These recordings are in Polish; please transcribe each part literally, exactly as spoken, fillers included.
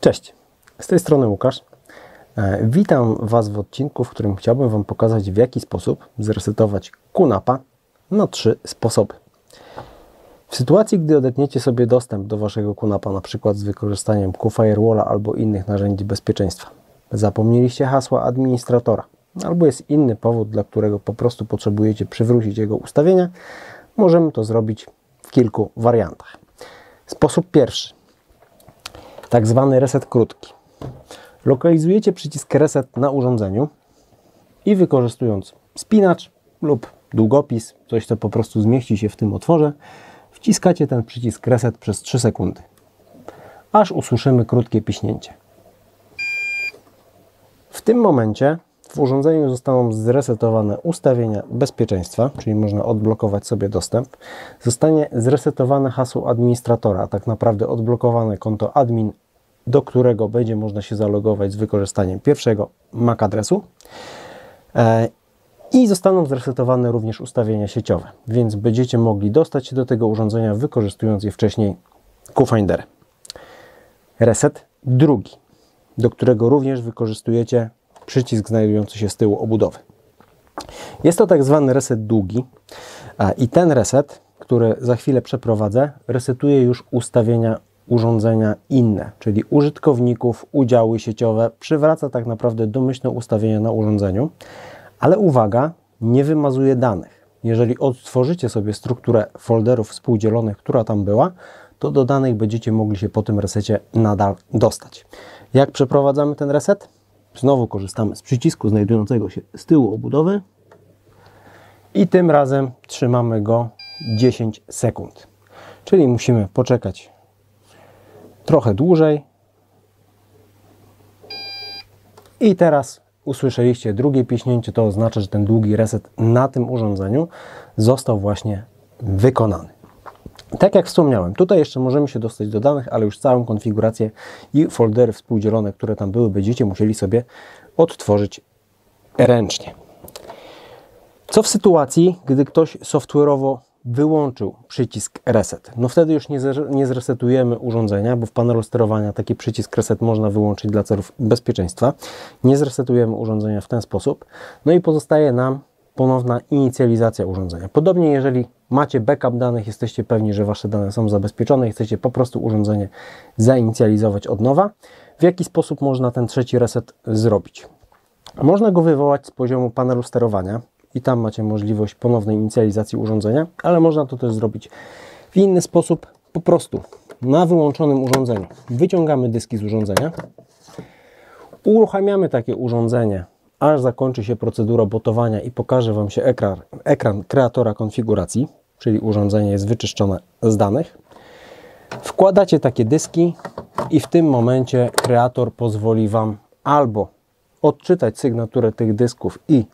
Cześć, z tej strony Łukasz. Witam Was w odcinku, w którym chciałbym Wam pokazać, w jaki sposób zresetować Q NAPa na trzy sposoby. W sytuacji, gdy odetniecie sobie dostęp do Waszego Q NAPa, na przykład z wykorzystaniem QFirewalla albo innych narzędzi bezpieczeństwa, zapomnieliście hasła administratora, albo jest inny powód, dla którego po prostu potrzebujecie przywrócić jego ustawienia, możemy to zrobić w kilku wariantach. Sposób pierwszy. Tak zwany reset krótki. Lokalizujecie przycisk reset na urządzeniu i wykorzystując spinacz lub długopis, coś co po prostu zmieści się w tym otworze, wciskacie ten przycisk reset przez trzy sekundy, aż usłyszymy krótkie piśnięcie. W tym momencie w urządzeniu zostaną zresetowane ustawienia bezpieczeństwa, czyli można odblokować sobie dostęp. Zostanie zresetowane hasło administratora, a tak naprawdę odblokowane konto admin, do którego będzie można się zalogować z wykorzystaniem pierwszego M A C adresu. I zostaną zresetowane również ustawienia sieciowe, więc będziecie mogli dostać się do tego urządzenia, wykorzystując je wcześniej QFinder. Reset drugi, do którego również wykorzystujecie przycisk znajdujący się z tyłu obudowy. Jest to tak zwany reset długi i ten reset, który za chwilę przeprowadzę, resetuje już ustawienia urządzenia inne, czyli użytkowników, udziały sieciowe, przywraca tak naprawdę domyślne ustawienia na urządzeniu, ale uwaga, nie wymazuje danych. Jeżeli odtworzycie sobie strukturę folderów współdzielonych, która tam była, to do danych będziecie mogli się po tym resecie nadal dostać. Jak przeprowadzamy ten reset? Znowu korzystamy z przycisku znajdującego się z tyłu obudowy i tym razem trzymamy go dziesięć sekund. Czyli musimy poczekać trochę dłużej. I teraz usłyszeliście drugie piśnięcie, to oznacza, że ten długi reset na tym urządzeniu został właśnie wykonany. Tak jak wspomniałem, tutaj jeszcze możemy się dostać do danych, ale już całą konfigurację i foldery współdzielone, które tam były, będziecie musieli sobie odtworzyć ręcznie. Co w sytuacji, gdy ktoś software'owo wyłączył przycisk reset? No wtedy już nie, nie zresetujemy urządzenia, bo w panelu sterowania taki przycisk reset można wyłączyć dla celów bezpieczeństwa. Nie zresetujemy urządzenia w ten sposób. No i pozostaje nam ponowna inicjalizacja urządzenia. Podobnie, jeżeli macie backup danych, jesteście pewni, że Wasze dane są zabezpieczone i chcecie po prostu urządzenie zainicjalizować od nowa. W jaki sposób można ten trzeci reset zrobić? Można go wywołać z poziomu panelu sterowania i tam macie możliwość ponownej inicjalizacji urządzenia, ale można to też zrobić w inny sposób. Po prostu na wyłączonym urządzeniu wyciągamy dyski z urządzenia, uruchamiamy takie urządzenie, aż zakończy się procedura botowania i pokaże Wam się ekran, ekran kreatora konfiguracji, czyli urządzenie jest wyczyszczone z danych. Wkładacie takie dyski i w tym momencie kreator pozwoli Wam albo odczytać sygnaturę tych dysków i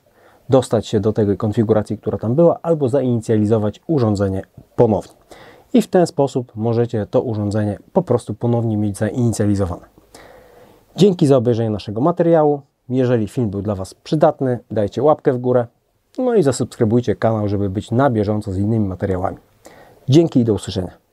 dostać się do tej konfiguracji, która tam była, albo zainicjalizować urządzenie ponownie. I w ten sposób możecie to urządzenie po prostu ponownie mieć zainicjalizowane. Dzięki za obejrzenie naszego materiału. Jeżeli film był dla Was przydatny, dajcie łapkę w górę, no i zasubskrybujcie kanał, żeby być na bieżąco z innymi materiałami. Dzięki i do usłyszenia.